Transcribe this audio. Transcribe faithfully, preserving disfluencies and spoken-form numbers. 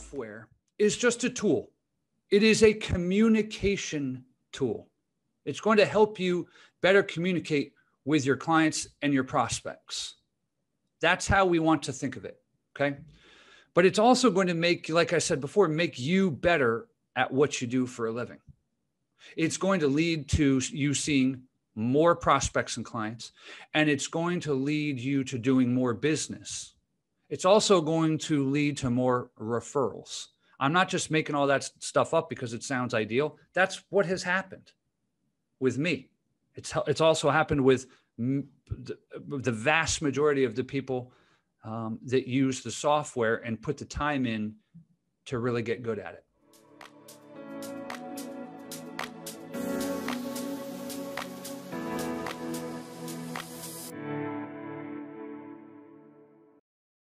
software is just a tool. It is a communication tool. It's going to help you better communicate with your clients and your prospects. That's how we want to think of it, okay? But it's also going to make, like I said before, make you better at what you do for a living. It's going to lead to you seeing more prospects and clients, and it's going to lead you to doing more business. It's also going to lead to more referrals. I'm not just making all that stuff up because it sounds ideal. That's what has happened with me. It's, it's also happened with m- the, the vast majority of the people um, that use the software and put the time in to really get good at it.